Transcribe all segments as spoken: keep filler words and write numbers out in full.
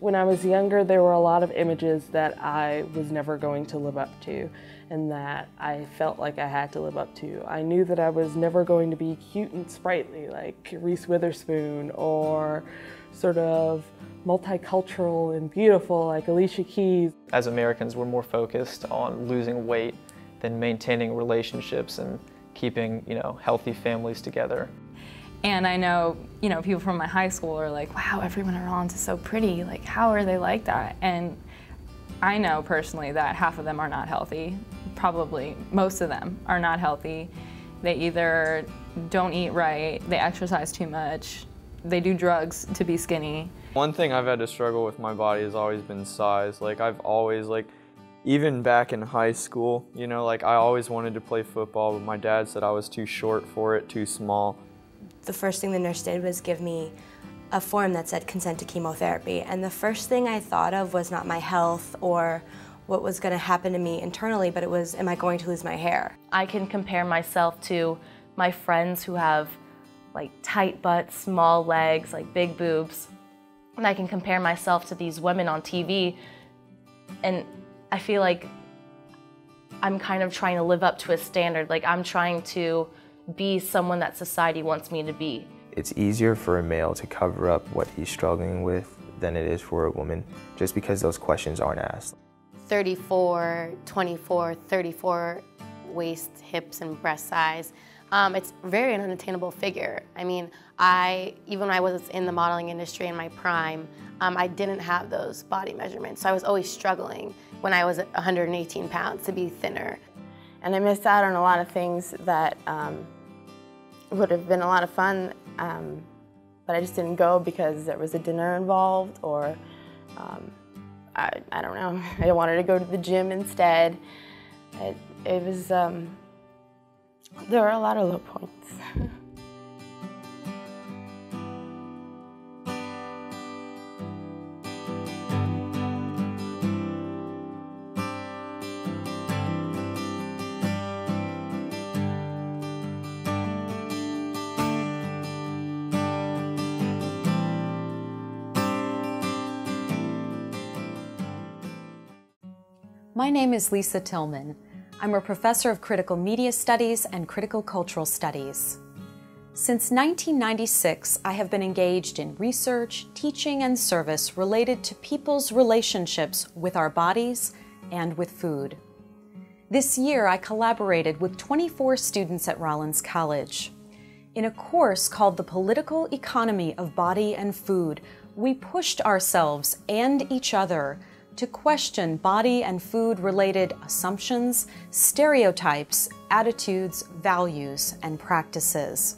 When I was younger, there were a lot of images that I was never going to live up to and that I felt like I had to live up to. I knew that I was never going to be cute and sprightly like Reese Witherspoon or sort of multicultural and beautiful like Alicia Keys. As Americans, we're more focused on losing weight than maintaining relationships and keeping, you know, healthy families together. And I know, you know, people from my high school are like, wow, everyone at Rollins is so pretty. Like, how are they like that? And I know personally that half of them are not healthy. Probably most of them are not healthy. They either don't eat right, they exercise too much, they do drugs to be skinny. One thing I've had to struggle with my body has always been size. Like, I've always, like, even back in high school, you know, like, I always wanted to play football, but my dad said I was too short for it, too small. The first thing the nurse did was give me a form that said consent to chemotherapy. And the first thing I thought of was not my health or what was going to happen to me internally, but it was, am I going to lose my hair? I can compare myself to my friends who have like tight butts, small legs, like big boobs. And I can compare myself to these women on T V. And I feel like I'm kind of trying to live up to a standard. Like, I'm trying to be someone that society wants me to be. It's easier for a male to cover up what he's struggling with than it is for a woman, just because those questions aren't asked. thirty-four, twenty-four, thirty-four, waist, hips, and breast size. Um, it's very an unattainable figure. I mean, I, even when I was in the modeling industry in my prime, um, I didn't have those body measurements, so I was always struggling when I was one hundred eighteen pounds to be thinner. And I missed out on a lot of things that um, would have been a lot of fun, um, but I just didn't go because there was a dinner involved, or um, I, I don't know. I wanted to go to the gym instead. It, it was, um, there were a lot of low points. My name is Lisa Tillmann. I'm a professor of critical media studies and critical cultural studies. Since nineteen ninety-six, I have been engaged in research, teaching, and service related to people's relationships with our bodies and with food. This year, I collaborated with twenty-four students at Rollins College. In a course called The Political Economy of Body and Food, we pushed ourselves and each other to question body and food-related assumptions, stereotypes, attitudes, values, and practices.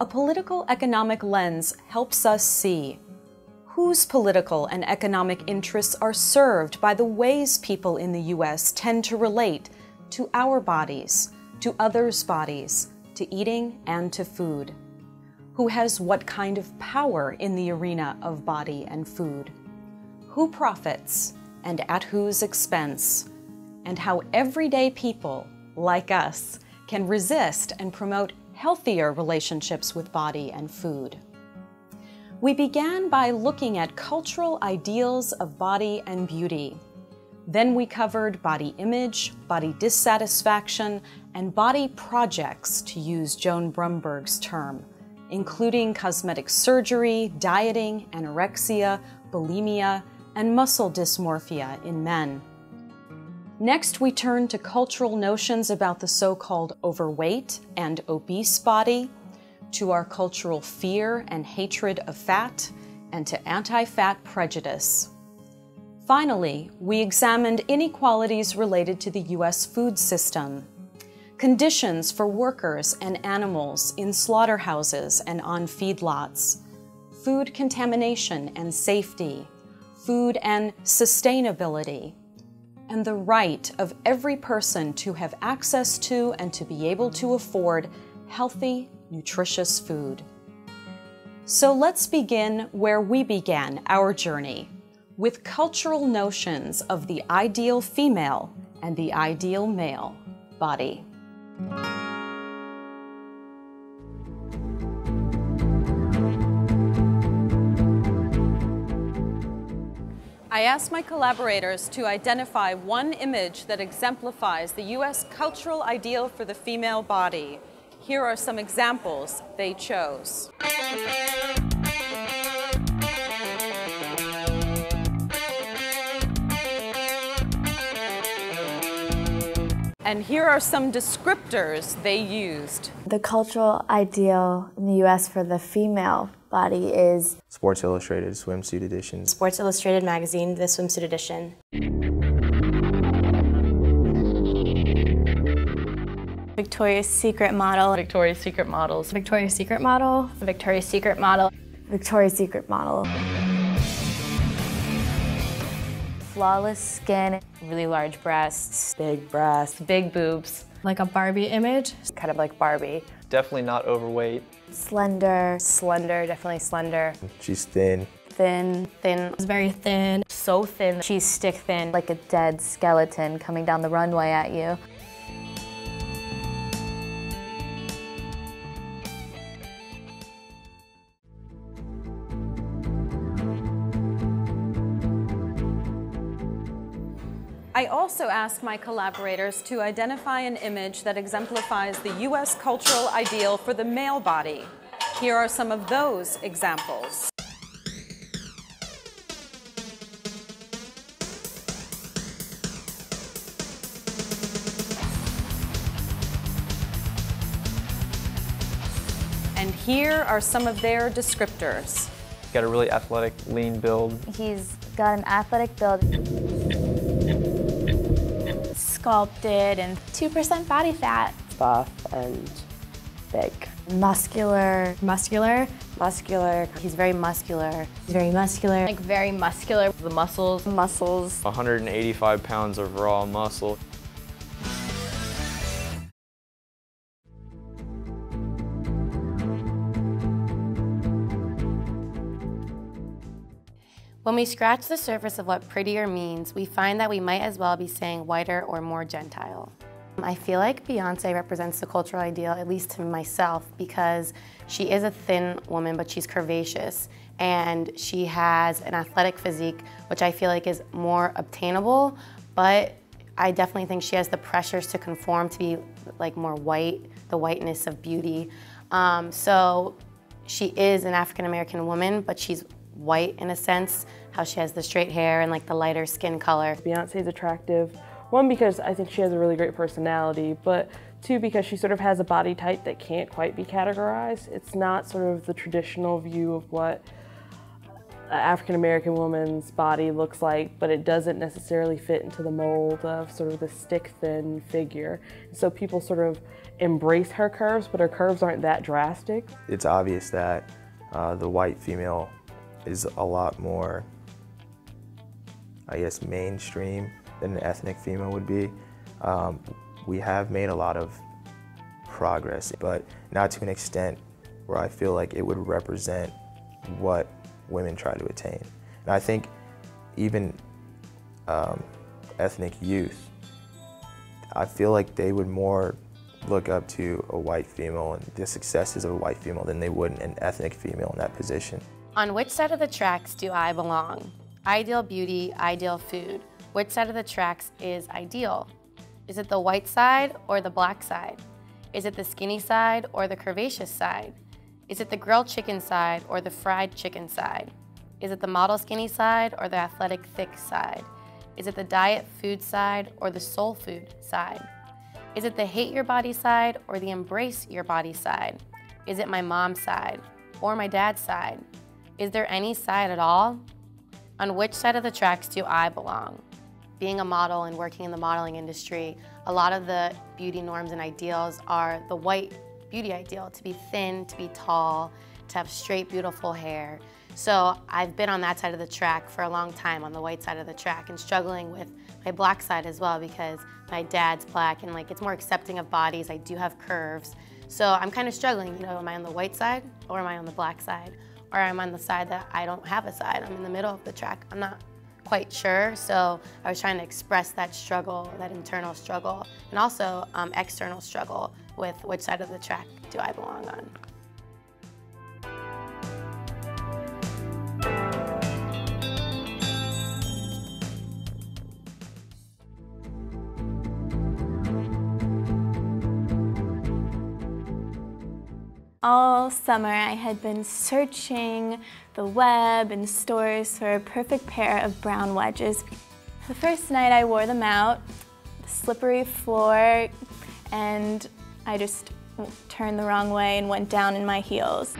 A political economic lens helps us see whose political and economic interests are served by the ways people in the U S tend to relate to our bodies, to others' bodies, to eating and to food. Who has what kind of power in the arena of body and food? Who profits and at whose expense, and how everyday people like us can resist and promote healthier relationships with body and food. We began by looking at cultural ideals of body and beauty. Then we covered body image, body dissatisfaction, and body projects, to use Joan Brumberg's term, including cosmetic surgery, dieting, anorexia, bulimia, and muscle dysmorphia in men. Next, we turn to cultural notions about the so-called overweight and obese body, to our cultural fear and hatred of fat, and to anti-fat prejudice. Finally, we examined inequalities related to the U S food system, conditions for workers and animals in slaughterhouses and on feedlots, food contamination and safety, food and sustainability, and the right of every person to have access to and to be able to afford healthy, nutritious food. So let's begin where we began our journey, with cultural notions of the ideal female and the ideal male body. I asked my collaborators to identify one image that exemplifies the U S cultural ideal for the female body. Here are some examples they chose. And here are some descriptors they used. The cultural ideal in the U S for the female body is Sports Illustrated swimsuit edition. Sports Illustrated magazine, the swimsuit edition. Victoria's Secret model. Victoria's Secret models. Victoria's Secret model. Victoria's Secret model. Victoria's Secret model. Flawless skin. Really large breasts. Big breasts. Big boobs. Like a Barbie image. Kind of like Barbie. Definitely not overweight. Slender. Slender, definitely slender. She's thin. Thin. Thin. She's very thin. So thin. She's stick thin. Like a dead skeleton coming down the runway at you. I also asked my collaborators to identify an image that exemplifies the U S cultural ideal for the male body. Here are some of those examples. And here are some of their descriptors. He's got a really athletic, lean build. He's got an athletic build. Sculpted and two percent body fat. Buff and big. Muscular. Muscular. Muscular. He's very muscular. He's very muscular. Like very muscular. The muscles. Muscles. one hundred eighty-five pounds of raw muscle. When we scratch the surface of what prettier means, we find that we might as well be saying whiter or more Gentile. I feel like Beyoncé represents the cultural ideal, at least to myself, because she is a thin woman, but she's curvaceous, and she has an athletic physique, which I feel like is more obtainable, but I definitely think she has the pressures to conform to be like more white, the whiteness of beauty. Um, so she is an African-American woman, but she's white in a sense, how she has the straight hair and like the lighter skin color. Beyoncé's attractive, one because I think she has a really great personality, but two because she sort of has a body type that can't quite be categorized. It's not sort of the traditional view of what an African-American woman's body looks like, but it doesn't necessarily fit into the mold of sort of the stick-thin figure. So people sort of embrace her curves, but her curves aren't that drastic. It's obvious that uh, the white female is a lot more, I guess, mainstream than an ethnic female would be. Um, we have made a lot of progress, but not to an extent where I feel like it would represent what women try to attain. And I think even um, ethnic youth, I feel like they would more look up to a white female and the successes of a white female than they would an ethnic female in that position. On which side of the tracks do I belong? Ideal beauty, ideal food. Which side of the tracks is ideal? Is it the white side or the black side? Is it the skinny side or the curvaceous side? Is it the grilled chicken side or the fried chicken side? Is it the model skinny side or the athletic thick side? Is it the diet food side or the soul food side? Is it the hate your body side or the embrace your body side? Is it my mom's side or my dad's side? Is there any side at all? On which side of the tracks do I belong? Being a model and working in the modeling industry, a lot of the beauty norms and ideals are the white beauty ideal, to be thin, to be tall, to have straight, beautiful hair. So I've been on that side of the track for a long time, on the white side of the track, and struggling with my black side as well because my dad's black and like it's more accepting of bodies. I do have curves. So I'm kind of struggling, you know, am I on the white side or am I on the black side? Or I'm on the side that I don't have a side. I'm in the middle of the track. I'm not quite sure, so I was trying to express that struggle, that internal struggle, and also um, external struggle with which side of the track do I belong on. All summer I had been searching the web and stores for a perfect pair of brown wedges. The first night I wore them out, the slippery floor, and I just turned the wrong way and went down in my heels.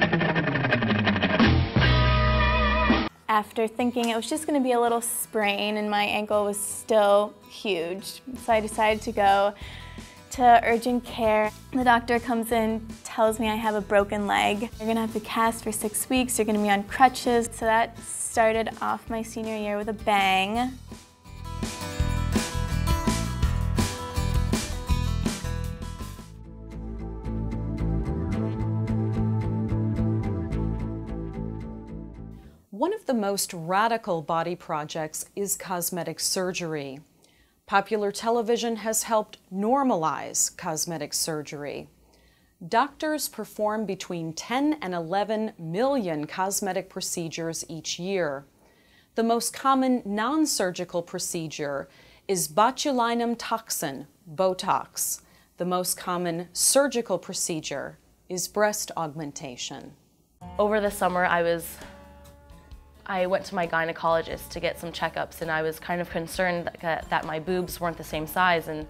After thinking it was just going to be a little sprain and my ankle was still huge, so I decided to go to urgent care. The doctor comes in, tells me I have a broken leg. You're gonna have to cast for six weeks, you're gonna be on crutches. So that started off my senior year with a bang. One of the most radical body projects is cosmetic surgery. Popular television has helped normalize cosmetic surgery. Doctors perform between ten and eleven million cosmetic procedures each year. The most common non-surgical procedure is botulinum toxin, Botox. The most common surgical procedure is breast augmentation. Over the summer, I was I went to my gynecologist to get some checkups, and I was kind of concerned that, that my boobs weren't the same size, and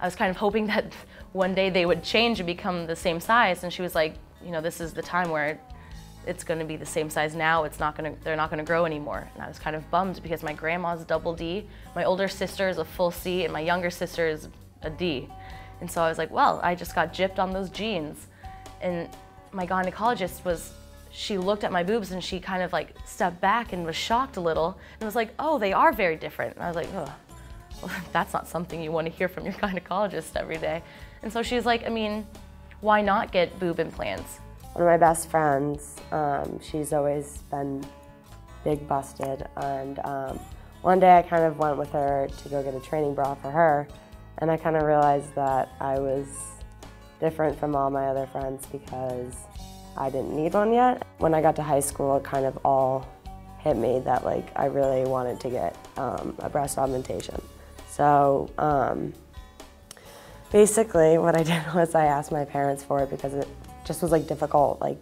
I was kind of hoping that one day they would change and become the same size. And she was like, you know, this is the time where it's going to be the same size now. It's not going to, they're not going to grow anymore. And I was kind of bummed because my grandma's double D, my older sister is a full C, and my younger sister is a D. And so I was like, well, I just got gypped on those genes. And my gynecologist was, she looked at my boobs and she kind of like stepped back and was shocked a little and was like, oh, they are very different. And I was like, oh, well, that's not something you want to hear from your gynecologist every day. And so she was like, I mean, why not get boob implants? One of my best friends, um, she's always been big busted, and um, one day I kind of went with her to go get a training bra for her, and I kind of realized that I was different from all my other friends because I didn't need one yet. When I got to high school, it kind of all hit me that like I really wanted to get um, a breast augmentation. So um, basically what I did was I asked my parents for it because it just was like difficult, like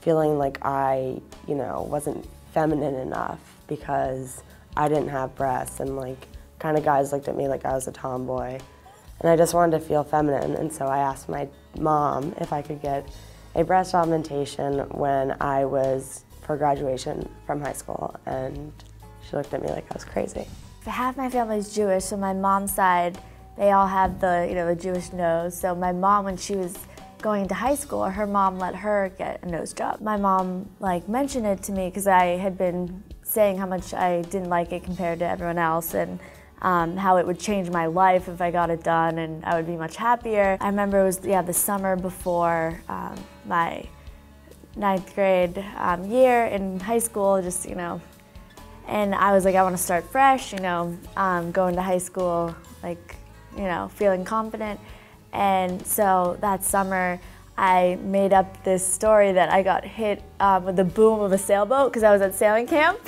feeling like I, you know, wasn't feminine enough because I didn't have breasts, and like kind of guys looked at me like I was a tomboy, and I just wanted to feel feminine. And so I asked my mom if I could get a breast augmentation when I was for graduation from high school, and she looked at me like I was crazy. Half my family's Jewish, so my mom's side, they all have the, you know, a Jewish nose. So my mom, when she was going to high school, her mom let her get a nose job. My mom like mentioned it to me because I had been saying how much I didn't like it compared to everyone else, and Um, how it would change my life if I got it done, and I would be much happier. I remember it was yeah the summer before um, my ninth grade um, year in high school, just you know, and I was like, I want to start fresh, you know, um, going to high school, like you know, feeling confident. And so that summer, I made up this story that I got hit um, with the boom of a sailboat because I was at sailing camp.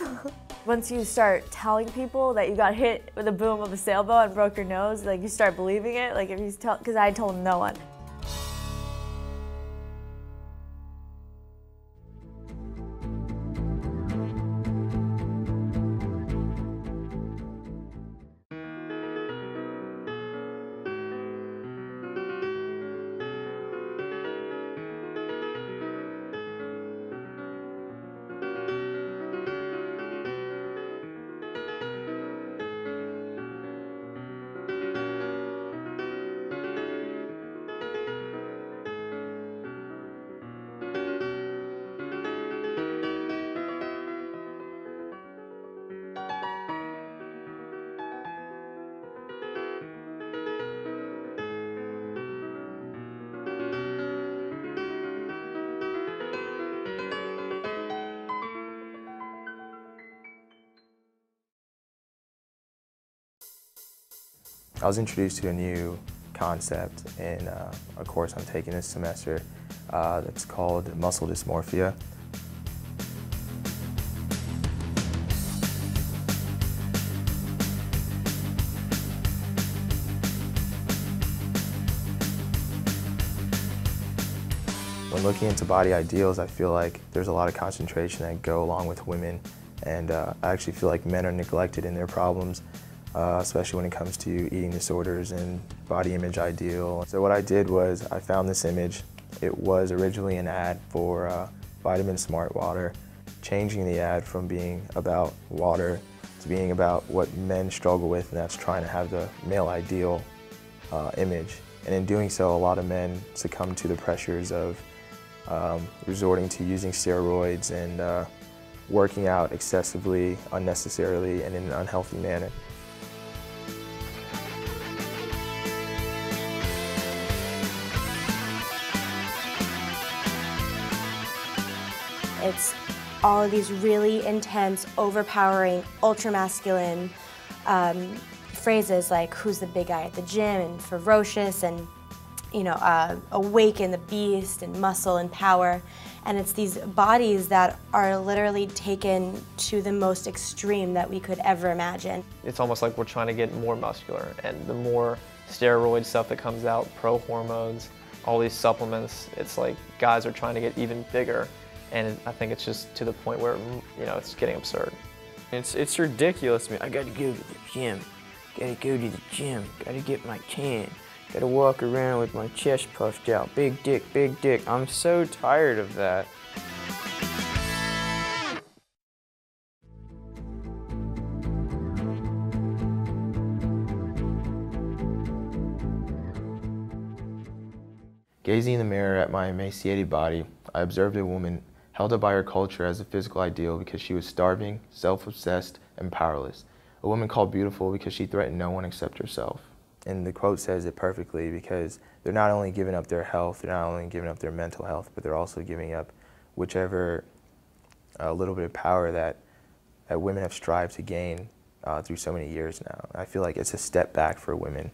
Once you start telling people that you got hit with a boom of a sailboat and broke your nose, like you start believing it. Like if you tell, because I told no one. I was introduced to a new concept in uh, a course I'm taking this semester uh, that's called muscle dysmorphia. When looking into body ideals, I feel like there's a lot of concentration that go along with women, and uh, I actually feel like men are neglected in their problems, uh, especially when it comes to eating disorders and body image ideal. So what I did was I found this image. It was originally an ad for uh, Vitamin Smart Water, changing the ad from being about water to being about what men struggle with, and that's trying to have the male ideal uh, image. And in doing so, a lot of men succumb to the pressures of um, resorting to using steroids and uh, working out excessively, unnecessarily, and in an unhealthy manner. It's all of these really intense, overpowering, ultra-masculine um, phrases like who's the big guy at the gym, and ferocious, and you know, uh, awaken the beast, and muscle and power. And it's these bodies that are literally taken to the most extreme that we could ever imagine. It's almost like we're trying to get more muscular, and the more steroid stuff that comes out, pro hormones, all these supplements, it's like guys are trying to get even bigger. And I think it's just to the point where, you know, it's getting absurd. It's, it's ridiculous to me. I gotta go to the gym, gotta go to the gym, gotta get my tan, gotta walk around with my chest puffed out, big dick, big dick. I'm so tired of that. Gazing in the mirror at my emaciated body, I observed a woman held up by her culture as a physical ideal because she was starving, self-obsessed, and powerless. A woman called beautiful because she threatened no one except herself. And the quote says it perfectly, because they're not only giving up their health, they're not only giving up their mental health, but they're also giving up whichever uh, little bit of power that, that women have strived to gain uh, through so many years now. I feel like it's a step back for women.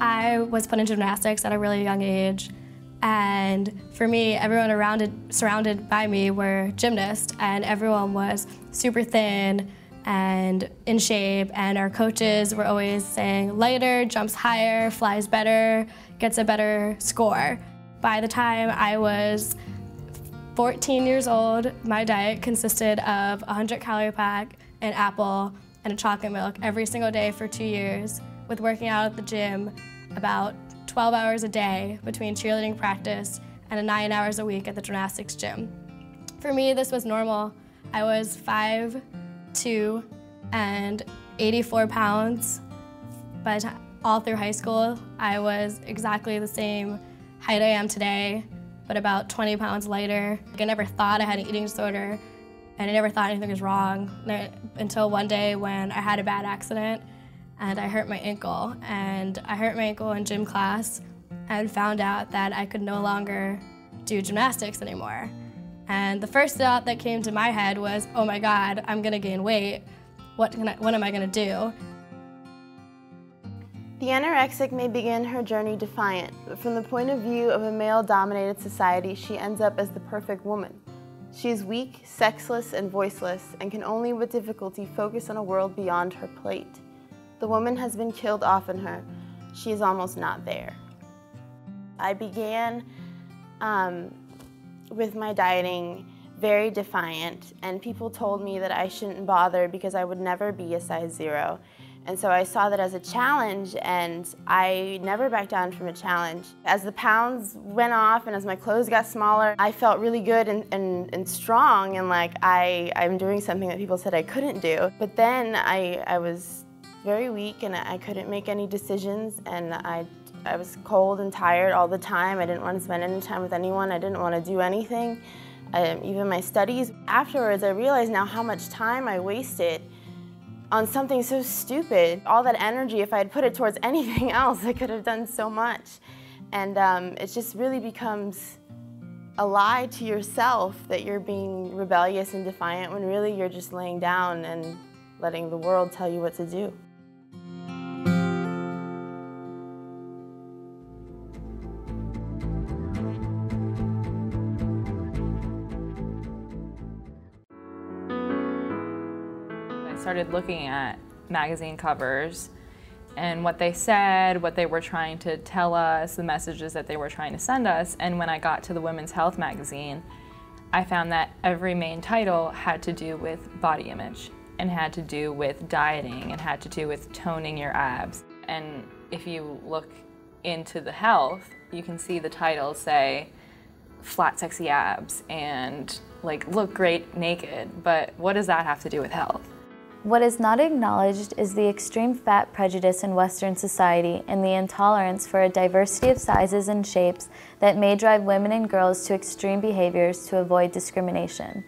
I was put into gymnastics at a really young age, and for me, everyone around it, surrounded by me were gymnasts, and everyone was super thin and in shape, and our coaches were always saying lighter, jumps higher, flies better, gets a better score. By the time I was fourteen years old, my diet consisted of a one hundred calorie pack, an apple, and a chocolate milk every single day for two years, with working out at the gym about twelve hours a day between cheerleading practice and nine hours a week at the gymnastics gym. For me, this was normal. I was five two and eighty-four pounds. But all through high school, I was exactly the same height I am today, but about twenty pounds lighter. Like, I never thought I had an eating disorder, and I never thought anything was wrong until one day when I had a bad accident and I hurt my ankle. And I hurt my ankle in gym class and found out that I could no longer do gymnastics anymore. And the first thought that came to my head was, oh my God, I'm gonna gain weight. What, can I, what am I gonna do? The anorexic may begin her journey defiant, but from the point of view of a male-dominated society, she ends up as the perfect woman. She is weak, sexless, and voiceless, and can only with difficulty focus on a world beyond her plate. The woman has been killed off in her. She is almost not there. I began um, with my dieting very defiant, and people told me that I shouldn't bother because I would never be a size zero. And so I saw that as a challenge, and I never backed down from a challenge. As the pounds went off and as my clothes got smaller, I felt really good and, and, and strong, and like I, I'm doing something that people said I couldn't do. But then I, I was very weak, and I couldn't make any decisions, and I, I was cold and tired all the time. I didn't want to spend any time with anyone. I didn't want to do anything, um, even my studies. Afterwards, I realized now how much time I wasted on something so stupid. All that energy, if I had put it towards anything else, I could have done so much. And um, it just really becomes a lie to yourself that you're being rebellious and defiant, when really you're just laying down and letting the world tell you what to do. started looking at magazine covers and what they said, what they were trying to tell us, the messages that they were trying to send us. And when I got to the Women's Health magazine, I found that every main title had to do with body image and had to do with dieting and had to do with toning your abs. And if you look into the health, you can see the titles say flat sexy abs and like look great naked, but what does that have to do with health? What is not acknowledged is the extreme fat prejudice in Western society and the intolerance for a diversity of sizes and shapes that may drive women and girls to extreme behaviors to avoid discrimination.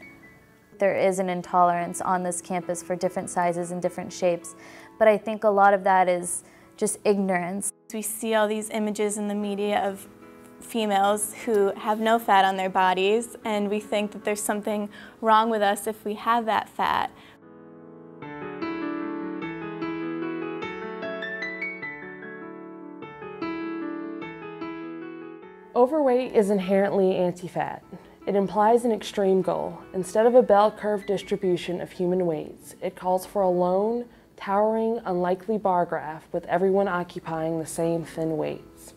There is an intolerance on this campus for different sizes and different shapes, but I think a lot of that is just ignorance. We see all these images in the media of females who have no fat on their bodies, and we think that there's something wrong with us if we have that fat. Overweight is inherently anti-fat. It implies an extreme goal. Instead of a bell curve distribution of human weights, it calls for a lone, towering, unlikely bar graph with everyone occupying the same thin weights.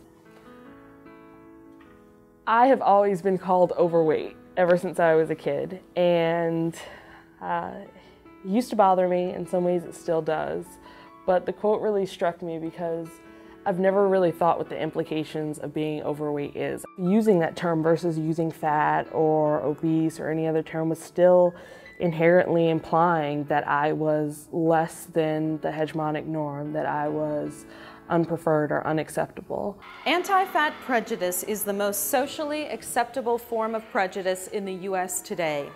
I have always been called overweight ever since I was a kid, and uh, it used to bother me. In some ways it still does, but the quote really struck me because I've never really thought what the implications of being overweight is. Using that term versus using fat or obese or any other term was still inherently implying that I was less than the hegemonic norm, that I was unpreferred or unacceptable. Anti-fat prejudice is the most socially acceptable form of prejudice in the U S today.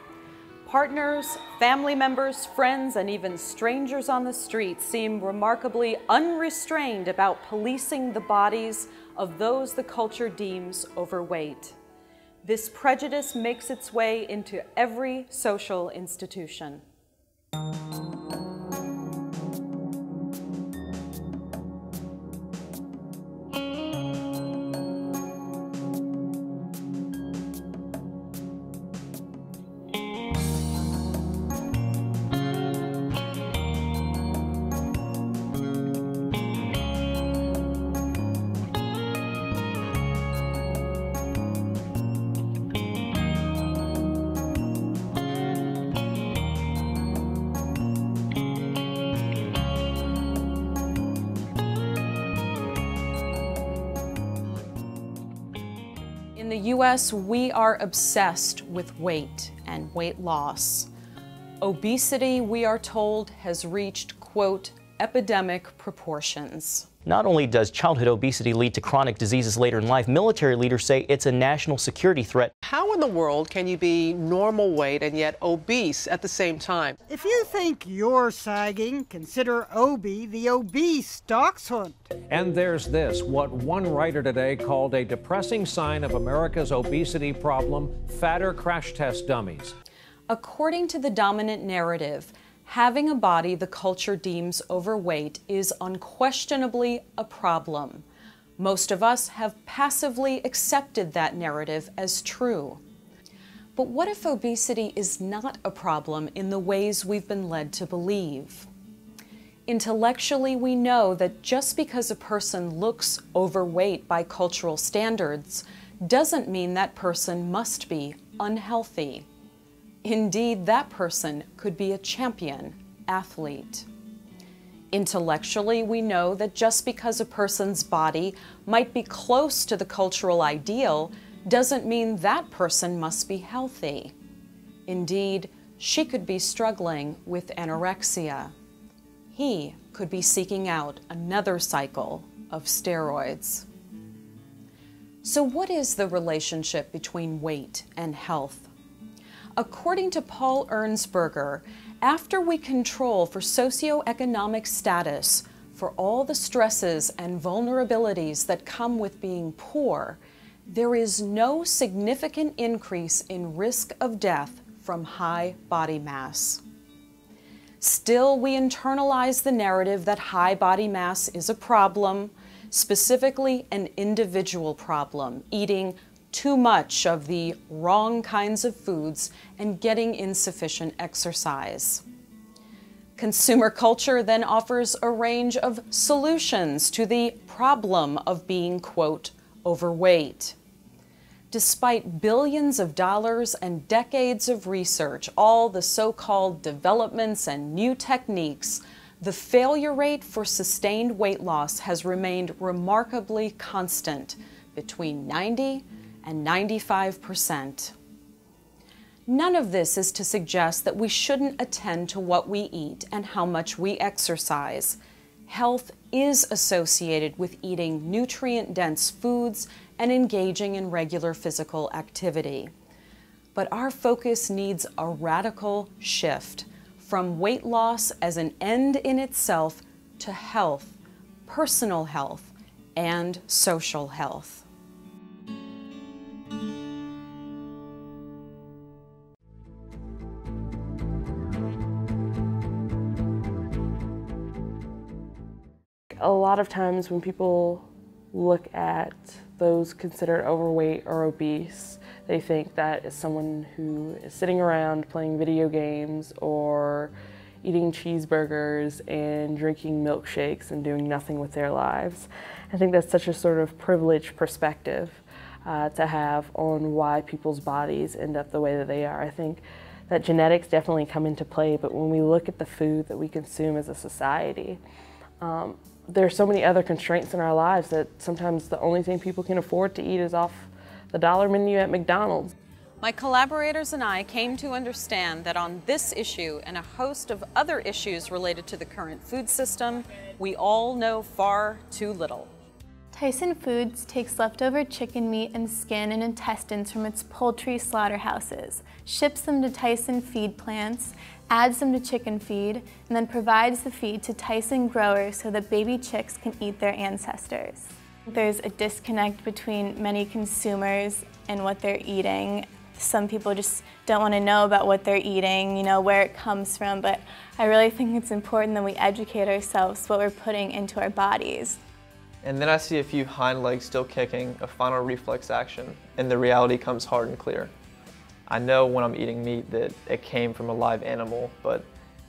Partners, family members, friends, and even strangers on the street seem remarkably unrestrained about policing the bodies of those the culture deems overweight. This prejudice makes its way into every social institution. In the U S, we are obsessed with weight and weight loss. Obesity, we are told, has reached, quote, epidemic proportions. Not only does childhood obesity lead to chronic diseases later in life, military leaders say it's a national security threat. How in the world can you be normal weight and yet obese at the same time? If you think you're sagging, consider Obie the obese dachshund. And there's this, what one writer today called a depressing sign of America's obesity problem, fatter crash test dummies. According to the dominant narrative, having a body the culture deems overweight is unquestionably a problem. Most of us have passively accepted that narrative as true. But what if obesity is not a problem in the ways we've been led to believe? Intellectually, we know that just because a person looks overweight by cultural standards doesn't mean that person must be unhealthy. Indeed, that person could be a champion athlete. Intellectually, we know that just because a person's body might be close to the cultural ideal doesn't mean that person must be healthy. Indeed, she could be struggling with anorexia. He could be seeking out another cycle of steroids. So what is the relationship between weight and health? According to Paul Ernsberger, after we control for socioeconomic status, for all the stresses and vulnerabilities that come with being poor, there is no significant increase in risk of death from high body mass. Still, we internalize the narrative that high body mass is a problem, specifically an individual problem, eating too much of the wrong kinds of foods and getting insufficient exercise. Consumer culture then offers a range of solutions to the problem of being, quote, overweight. Despite billions of dollars and decades of research, all the so-called developments and new techniques, the failure rate for sustained weight loss has remained remarkably constant, between ninety and ninety-five percent. None of this is to suggest that we shouldn't attend to what we eat and how much we exercise. Health is associated with eating nutrient-dense foods and engaging in regular physical activity. But our focus needs a radical shift from weight loss as an end in itself to health, personal health, and social health. A lot of times when people look at those considered overweight or obese, they think that it's someone who is sitting around playing video games or eating cheeseburgers and drinking milkshakes and doing nothing with their lives. I think that's such a sort of privileged perspective uh, to have on why people's bodies end up the way that they are. I think that genetics definitely come into play, but when we look at the food that we consume as a society, um, there are so many other constraints in our lives that sometimes the only thing people can afford to eat is off the dollar menu at McDonald's. My collaborators and I came to understand that on this issue and a host of other issues related to the current food system, we all know far too little. Tyson Foods takes leftover chicken meat and skin and intestines from its poultry slaughterhouses, ships them to Tyson feed plants, adds them to chicken feed, and then provides the feed to Tyson growers so that baby chicks can eat their ancestors. There's a disconnect between many consumers and what they're eating. Some people just don't want to know about what they're eating, you know, where it comes from, but I really think it's important that we educate ourselves what we're putting into our bodies. And then I see a few hind legs still kicking, a final reflex action, and the reality comes hard and clear. I know when I'm eating meat that it came from a live animal, but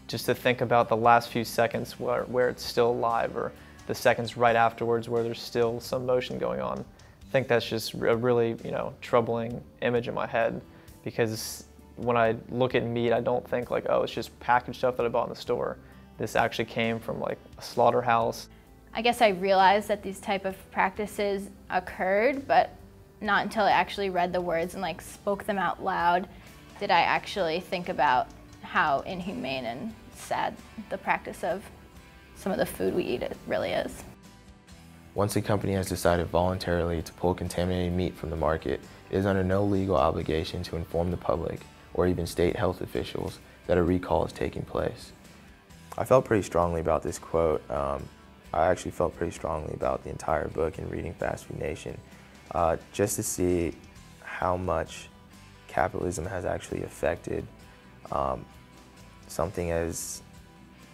just to think about the last few seconds where, where it's still alive, or the seconds right afterwards where there's still some motion going on, I think that's just a really, you know, troubling image in my head, because when I look at meat, I don't think like, oh, it's just packaged stuff that I bought in the store. This actually came from like a slaughterhouse. I guess I realized that these type of practices occurred, but not until I actually read the words and like spoke them out loud did I actually think about how inhumane and sad the practice of some of the food we eat really is. Once a company has decided voluntarily to pull contaminated meat from the market, it is under no legal obligation to inform the public or even state health officials that a recall is taking place. I felt pretty strongly about this quote. Um, I actually felt pretty strongly about the entire book and reading Fast Food Nation, uh, just to see how much capitalism has actually affected um, something as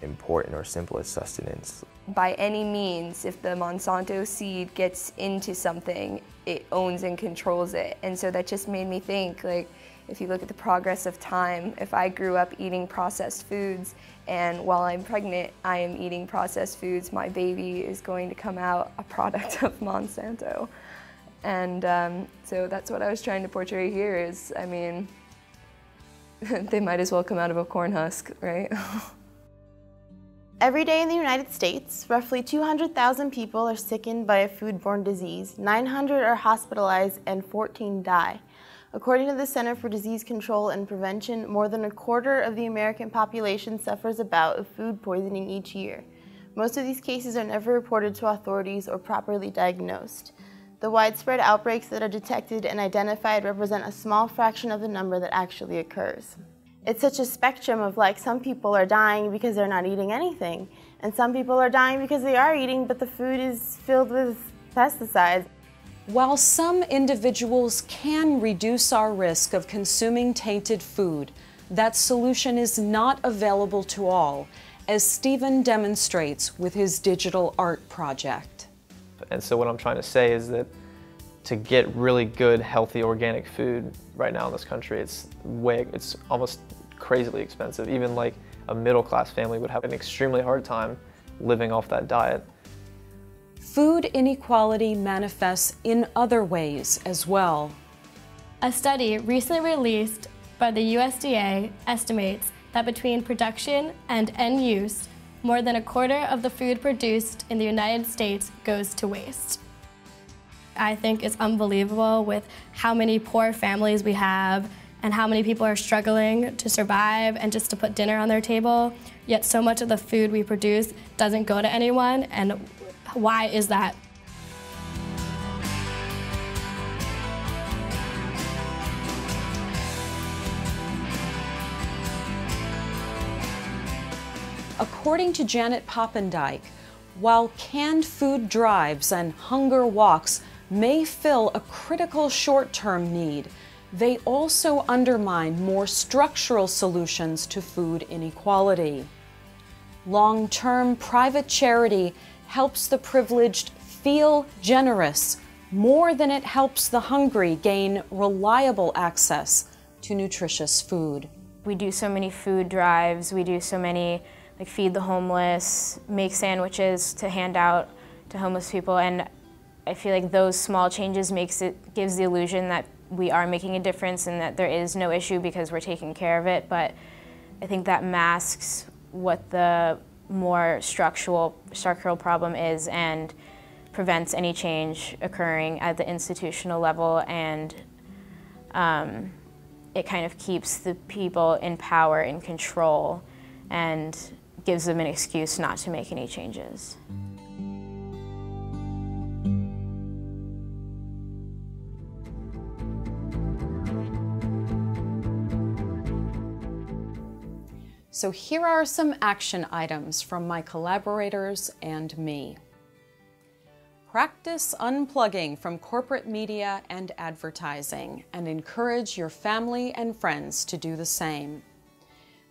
important or simple as sustenance. By any means, if the Monsanto seed gets into something, it owns and controls it. And so that just made me think, like, if you look at the progress of time, if I grew up eating processed foods, and while I'm pregnant, I am eating processed foods, my baby is going to come out a product of Monsanto. And um, so that's what I was trying to portray here is, I mean, they might as well come out of a corn husk, right? Every day in the United States, roughly two hundred thousand people are sickened by a foodborne disease, nine hundred are hospitalized, and fourteen die. According to the Center for Disease Control and Prevention, more than a quarter of the American population suffers a bout of food poisoning each year. Most of these cases are never reported to authorities or properly diagnosed. The widespread outbreaks that are detected and identified represent a small fraction of the number that actually occurs. It's such a spectrum of, like, some people are dying because they're not eating anything, and some people are dying because they are eating, but the food is filled with pesticides. While some individuals can reduce our risk of consuming tainted food, that solution is not available to all, as Stephen demonstrates with his digital art project. And so what I'm trying to say is that to get really good, healthy, organic food right now in this country, it's way, it's almost crazily expensive. Even like a middle-class family would have an extremely hard time living off that diet. Food inequality manifests in other ways as well. A study recently released by the U S D A estimates that between production and end use, more than a quarter of the food produced in the United States goes to waste. I think it's unbelievable with how many poor families we have and how many people are struggling to survive and just to put dinner on their table, yet so much of the food we produce doesn't go to anyone, and why is that? According to Janet Poppendiek, while canned food drives and hunger walks may fill a critical short-term need, they also undermine more structural solutions to food inequality. Long-term private charity helps the privileged feel generous more than it helps the hungry gain reliable access to nutritious food. We do so many food drives, we do so many like feed the homeless, make sandwiches to hand out to homeless people, and I feel like those small changes makes it gives the illusion that we are making a difference and that there is no issue because we're taking care of it, but I think that masks what the more structural structural problem is and prevents any change occurring at the institutional level, and um, it kind of keeps the people in power and control and gives them an excuse not to make any changes. So here are some action items from my collaborators and me. Practice unplugging from corporate media and advertising, and encourage your family and friends to do the same.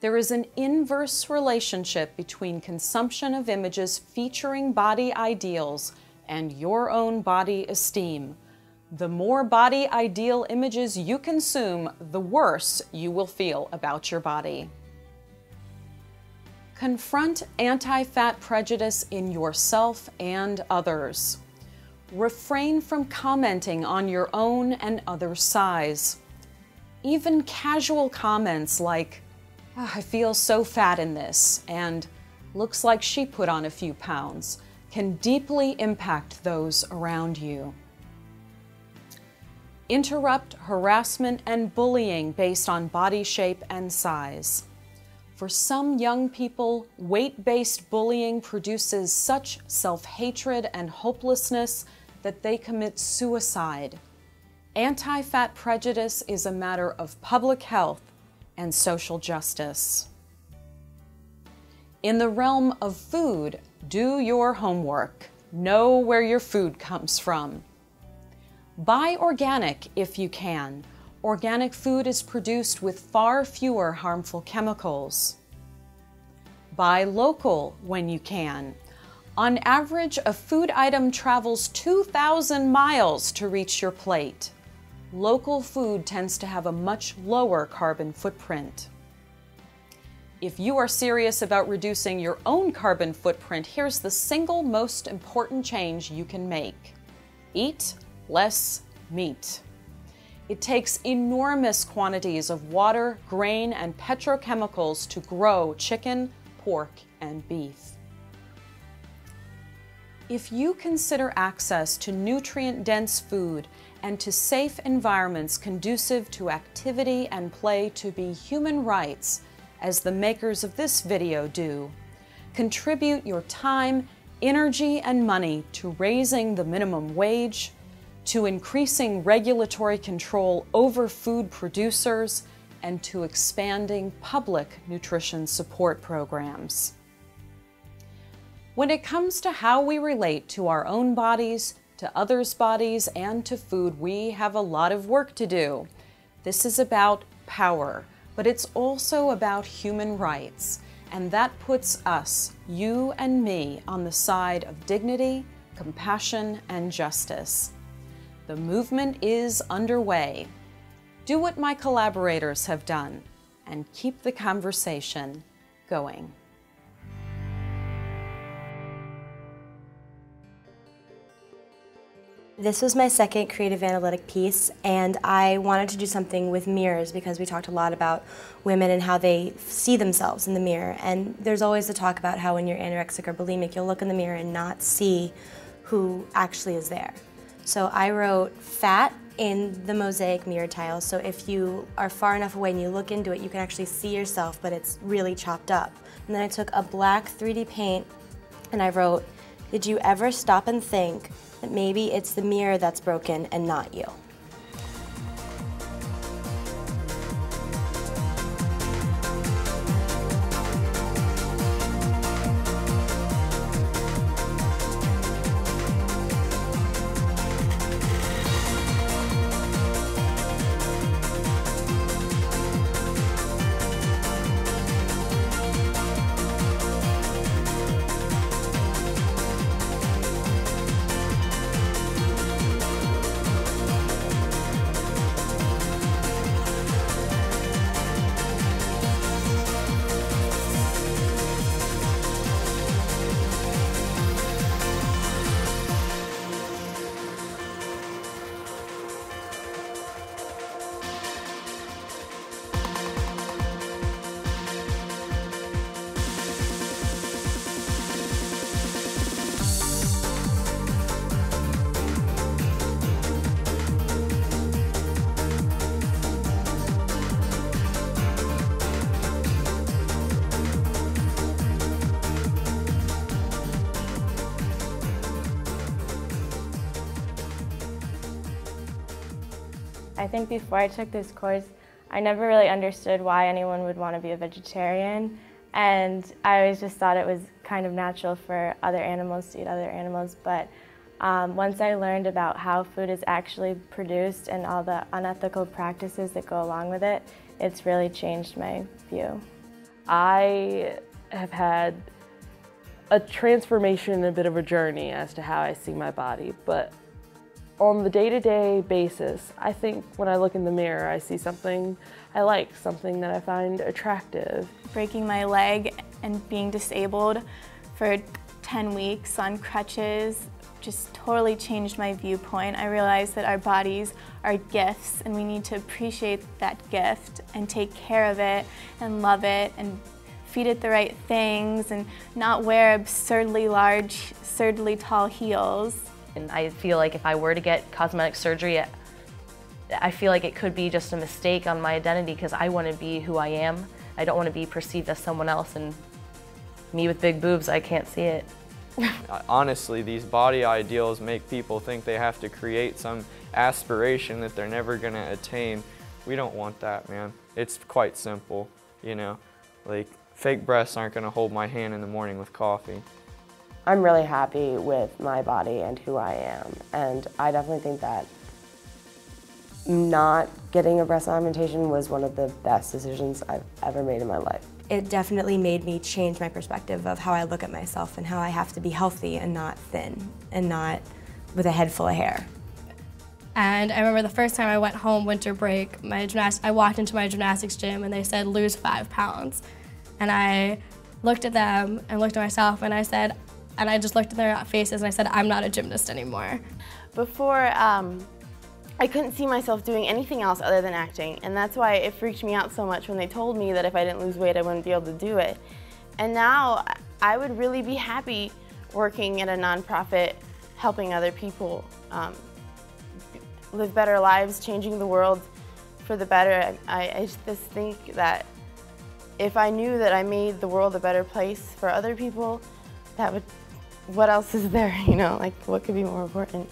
There is an inverse relationship between consumption of images featuring body ideals and your own body esteem. The more body ideal images you consume, the worse you will feel about your body. Confront anti-fat prejudice in yourself and others. Refrain from commenting on your own and others' size. Even casual comments like, "Oh, I feel so fat in this," and "looks like she put on a few pounds," can deeply impact those around you. Interrupt harassment and bullying based on body shape and size. For some young people, weight-based bullying produces such self-hatred and hopelessness that they commit suicide. Anti-fat prejudice is a matter of public health and social justice. In the realm of food, do your homework. Know where your food comes from. Buy organic if you can. Organic food is produced with far fewer harmful chemicals. Buy local when you can. On average, a food item travels two thousand miles to reach your plate. Local food tends to have a much lower carbon footprint. If you are serious about reducing your own carbon footprint, here's the single most important change you can make. Eat less meat. It takes enormous quantities of water, grain, and petrochemicals to grow chicken, pork, and beef. If you consider access to nutrient-dense food and to safe environments conducive to activity and play to be human rights, as the makers of this video do, contribute your time, energy, and money to raising the minimum wage, to increasing regulatory control over food producers, and to expanding public nutrition support programs. When it comes to how we relate to our own bodies, to others' bodies, and to food, we have a lot of work to do. This is about power, but it's also about human rights, and that puts us, you and me, on the side of dignity, compassion, and justice. The movement is underway. Do what my collaborators have done, and keep the conversation going. This was my second creative analytic piece, and I wanted to do something with mirrors because we talked a lot about women and how they see themselves in the mirror. And there's always the talk about how when you're anorexic or bulimic, you'll look in the mirror and not see who actually is there. So I wrote fat in the mosaic mirror tile, so if you are far enough away and you look into it, you can actually see yourself, but it's really chopped up. And then I took a black three D paint and I wrote, did you ever stop and think that maybe it's the mirror that's broken and not you? I think before I took this course, I never really understood why anyone would want to be a vegetarian, and I always just thought it was kind of natural for other animals to eat other animals, but um, once I learned about how food is actually produced and all the unethical practices that go along with it, it's really changed my view. I have had a transformation and a bit of a journey as to how I see my body, but on the day-to-day basis, I think when I look in the mirror, I see something I like, something that I find attractive. Breaking my leg and being disabled for ten weeks on crutches just totally changed my viewpoint. I realized that our bodies are gifts and we need to appreciate that gift and take care of it and love it and feed it the right things and not wear absurdly large, absurdly tall heels. And I feel like if I were to get cosmetic surgery, I feel like it could be just a mistake on my identity because I want to be who I am. I don't want to be perceived as someone else, and me with big boobs, I can't see it. Honestly, these body ideals make people think they have to create some aspiration that they're never going to attain. We don't want that, man. It's quite simple, you know. Like, fake breasts aren't going to hold my hand in the morning with coffee. I'm really happy with my body and who I am, and I definitely think that not getting a breast augmentation was one of the best decisions I've ever made in my life. It definitely made me change my perspective of how I look at myself and how I have to be healthy and not thin and not with a head full of hair. And I remember the first time I went home winter break, my gymnastics, I walked into my gymnastics gym and they said lose five pounds, and I looked at them and looked at myself and I said, and I just looked at their faces and I said, I'm not a gymnast anymore. Before, um, I couldn't see myself doing anything else other than acting, and that's why it freaked me out so much when they told me that if I didn't lose weight, I wouldn't be able to do it. And now, I would really be happy working at a nonprofit, helping other people um, live better lives, changing the world for the better. I, I just think that if I knew that I made the world a better place for other people, that would, what else is there, you know, like what could be more important?